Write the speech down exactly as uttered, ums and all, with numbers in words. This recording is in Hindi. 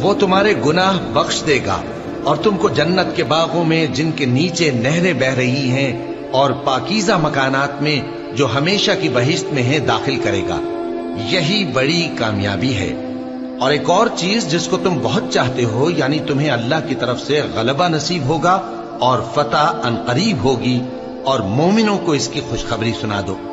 वो तुम्हारे गुनाह बख्श देगा और तुमको जन्नत के बागों में जिनके नीचे नहरें बह रही हैं और पाकीज़ा मकानात में जो हमेशा की बहिश्त में है दाखिल करेगा। यही बड़ी कामयाबी है। और एक और चीज जिसको तुम बहुत चाहते हो, यानी तुम्हें अल्लाह की तरफ से गलबा नसीब होगा और फतह अनकरीब होगी। और मोमिनों को इसकी खुशखबरी सुना दो।